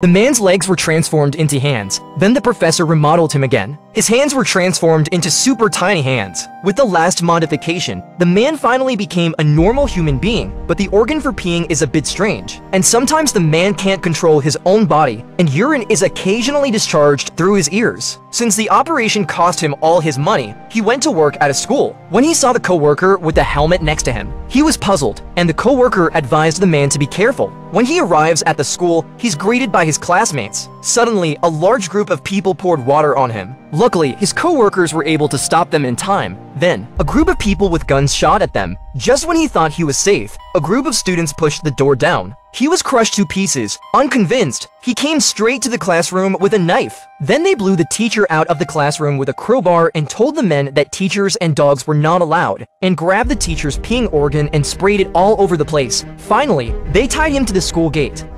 The man's legs were transformed into hands. Then the professor remodeled him again. His hands were transformed into super tiny hands. With the last modification, the man finally became a normal human being, but the organ for peeing is a bit strange. And sometimes the man can't control his own body, and urine is occasionally discharged through his ears. Since the operation cost him all his money, he went to work at a school. When he saw the coworker with the helmet next to him, he was puzzled, and the coworker advised the man to be careful. When he arrives at the school, he's greeted by his classmates. Suddenly, a large group of people poured water on him. Luckily, his co-workers were able to stop them in time. Then, a group of people with guns shot at them. Just when he thought he was safe, a group of students pushed the door down. He was crushed to pieces. Unconvinced, he came straight to the classroom with a knife. Then they blew the teacher out of the classroom with a crowbar and told the men that teachers and dogs were not allowed, and grabbed the teacher's peeing organ and sprayed it all over the place. Finally, they tied him to the school gate.